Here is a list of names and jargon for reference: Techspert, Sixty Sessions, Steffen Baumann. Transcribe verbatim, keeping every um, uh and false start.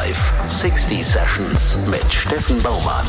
Live Sixty Sessions mit Steffen Baumann.